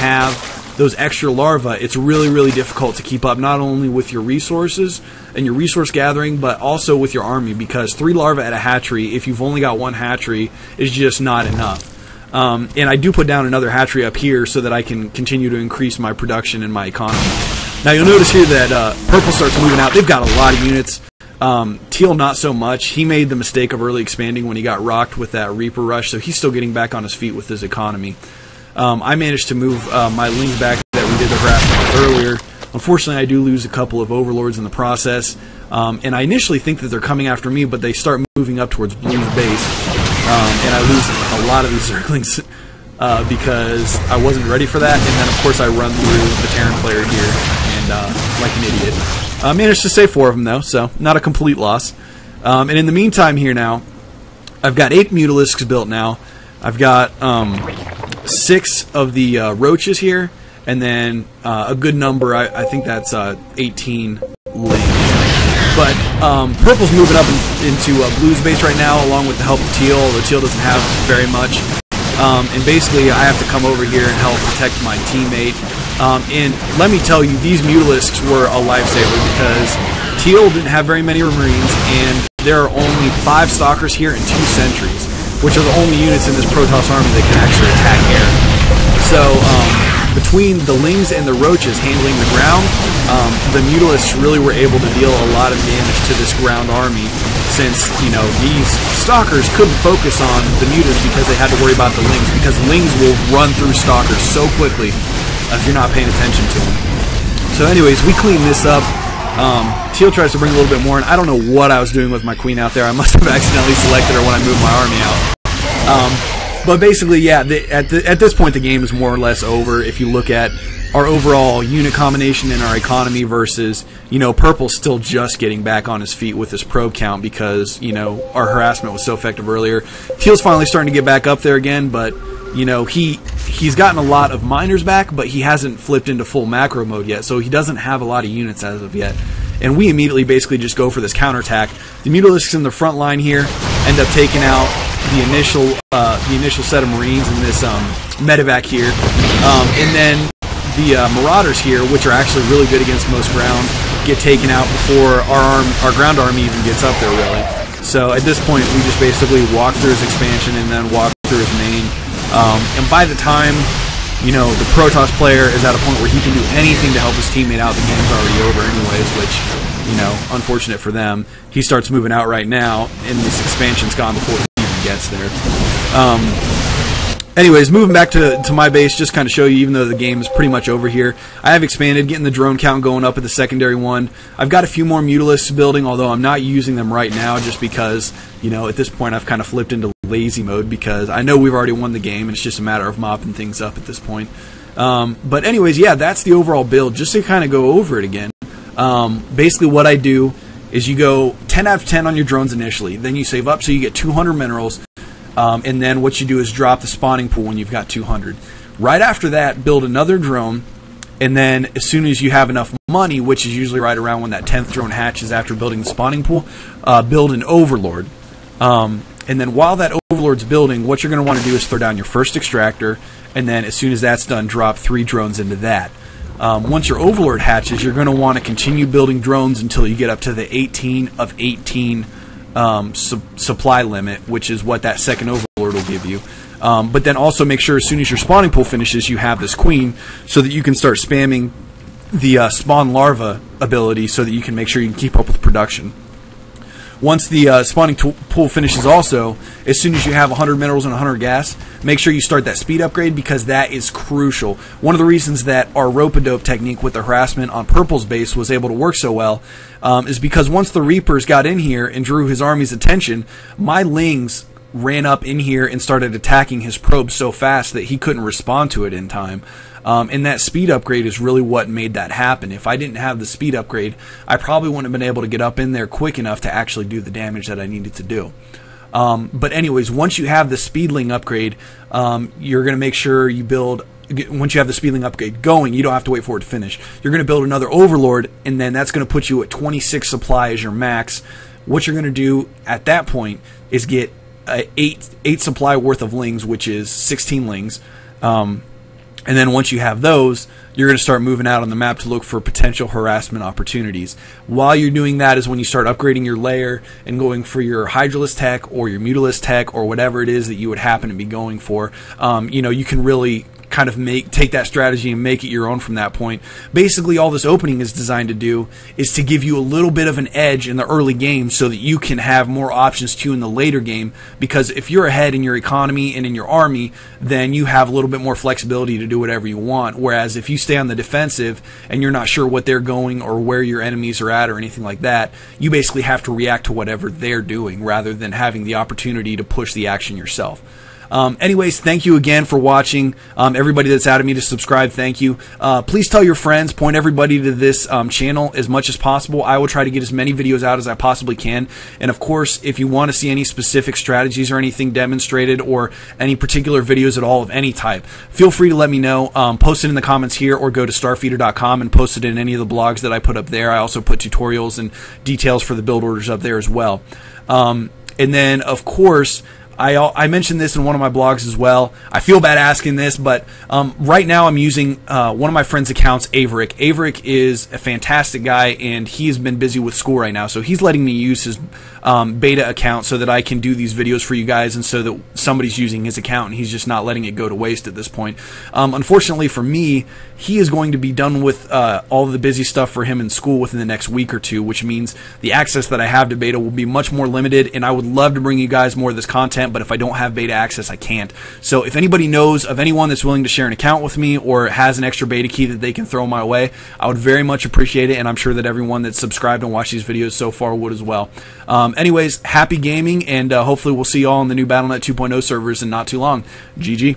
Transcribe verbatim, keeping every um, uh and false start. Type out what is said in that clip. have those extra larvae, it's really, really difficult to keep up, not only with your resources and your resource gathering, but also with your army, because three larvae at a hatchery, if you've only got one hatchery, is just not enough. Um, and I do put down another hatchery up here so that I can continue to increase my production and my economy. Now you'll notice here that uh, purple starts moving out. They've got a lot of units. Um, Teal, not so much. He made the mistake of early expanding when he got rocked with that Reaper rush, so he's still getting back on his feet with his economy. Um, I managed to move uh, my Ling back that we did the harassment earlier. Unfortunately, I do lose a couple of Overlords in the process, um, and I initially think that they're coming after me, but they start moving up towards Blue's base, um, and I lose a lot of these Zerglings uh, because I wasn't ready for that, and then of course I run through the Terran player here, and uh, like an idiot. I uh, managed to save four of them, though, so not a complete loss. Um, and in the meantime here now, I've got eight Mutalisks built now. I've got um, six of the uh, Roaches here, and then uh, a good number, I, I think that's uh, eighteen Lings. But um, Purple's moving up in, into uh, Blue's base right now, along with the help of Teal, although Teal doesn't have very much. Um, and basically, I have to come over here and help protect my teammate. Um, and let me tell you, these Mutalisks were a lifesaver because Teal didn't have very many Marines, and there are only five Stalkers here and two Sentries, which are the only units in this Protoss army that can actually attack air. So, um, between the Lings and the Roaches handling the ground, um, the Mutalisks really were able to deal a lot of damage to this ground army, since, you know, these Stalkers couldn't focus on the Mutas because they had to worry about the Lings, because Lings will run through Stalkers so quickly if you're not paying attention to them. So anyways, we clean this up. Um, Teal tries to bring a little bit more in. I don't know what I was doing with my queen out there. I must have accidentally selected her when I moved my army out. Um, but basically, yeah, the, at, the, at this point the game is more or less over if you look at our overall unit combination and our economy versus, you know, Purple's still just getting back on his feet with his probe count because, you know, our harassment was so effective earlier. Teal's finally starting to get back up there again, but, you know, he, he's gotten a lot of miners back, but he hasn't flipped into full macro mode yet, so he doesn't have a lot of units as of yet. And we immediately basically just go for this counterattack. The Mutalisks in the front line here end up taking out the initial, uh, the initial set of Marines in this um, medevac here. Um, and then the uh, Marauders here, which are actually really good against most ground, get taken out before our arm, our ground army even gets up there, really. So at this point, we just basically walk through his expansion and then walk through his main. Um, and by the time, you know, the Protoss player is at a point where he can do anything to help his teammate out, the game's already over anyways, which, you know, unfortunate for them. He starts moving out right now, and this expansion's gone before he even gets there. Um... Anyways, moving back to, to my base, just kind of show you, even though the game is pretty much over here, I have expanded, getting the drone count going up at the secondary one. I've got a few more Mutalisks building, although I'm not using them right now just because, you know, at this point I've kind of flipped into lazy mode because I know we've already won the game and it's just a matter of mopping things up at this point. Um, but anyways, yeah, that's the overall build. Just to kind of go over it again, um, basically what I do is you go ten out of ten on your drones initially, then you save up so you get two hundred minerals. Um, and then what you do is drop the spawning pool when you've got two hundred. Right after that, build another drone, and then as soon as you have enough money, which is usually right around when that tenth drone hatches after building the spawning pool, uh, build an Overlord. Um, and then while that Overlord's building, what you're going to want to do is throw down your first extractor, and then as soon as that's done, drop three drones into that. Um, once your Overlord hatches, you're going to want to continue building drones until you get up to the eighteen of eighteen Um, su supply limit, which is what that second Overlord will give you. Um, but then also make sure as soon as your spawning pool finishes, you have this queen so that you can start spamming the uh, spawn larva ability so that you can make sure you can keep up with production. Once the uh, spawning pool finishes also, as soon as you have one hundred minerals and one hundred gas, make sure you start that speed upgrade because that is crucial. One of the reasons that our rope-a-dope technique with the harassment on Purple's base was able to work so well um, is because once the Reapers got in here and drew his army's attention, my Lings ran up in here and started attacking his probe so fast that he couldn't respond to it in time. Um, and that speed upgrade is really what made that happen. If I didn't have the speed upgrade, I probably wouldn't have been able to get up in there quick enough to actually do the damage that I needed to do. Um, but anyways, once you have the speedling upgrade, um, you're going to make sure you build... Once you have the speedling upgrade going, you don't have to wait for it to finish. You're going to build another Overlord, and then that's going to put you at twenty-six supply as your max. What you're going to do at that point is get uh, eight, eight supply worth of Lings, which is sixteen Lings. Um... And then once you have those, you're going to start moving out on the map to look for potential harassment opportunities. While you're doing that is when you start upgrading your lair and going for your Hydralisk tech or your Mutalisks tech or whatever it is that you would happen to be going for. Um, you know, you can really kind of make take that strategy and make it your own from that point. Basically, all this opening is designed to do is to give you a little bit of an edge in the early game so that you can have more options too in the later game, because if you're ahead in your economy and in your army, then you have a little bit more flexibility to do whatever you want. Whereas if you stay on the defensive and you're not sure what they're going or where your enemies are at or anything like that, you basically have to react to whatever they're doing rather than having the opportunity to push the action yourself. Um, anyways, thank you again for watching. Um, everybody that's out of me to subscribe, thank you. Uh, please tell your friends, point everybody to this um, channel as much as possible. I will try to get as many videos out as I possibly can. And of course, if you want to see any specific strategies or anything demonstrated or any particular videos at all of any type, feel free to let me know. Um, post it in the comments here or go to starfeeder dot com and post it in any of the blogs that I put up there. I also put tutorials and details for the build orders up there as well. Um, and then, of course, I, I mentioned this in one of my blogs as well. I feel bad asking this, but um, right now I'm using uh, one of my friend's accounts, Averick. Averick is a fantastic guy, and he's been busy with school right now, so he's letting me use his um, beta account so that I can do these videos for you guys, and so that somebody's using his account, and he's just not letting it go to waste at this point. Um, unfortunately for me, he is going to be done with uh, all the busy stuff for him in school within the next week or two, which means the access that I have to beta will be much more limited, and I would love to bring you guys more of this content, but if I don't have beta access, I can't. So if anybody knows of anyone that's willing to share an account with me or has an extra beta key that they can throw my way, I would very much appreciate it, and I'm sure that everyone that's subscribed and watched these videos so far would as well. Um, anyways, happy gaming, and uh, hopefully we'll see you all in the new Battle.net two point oh servers in not too long. G G.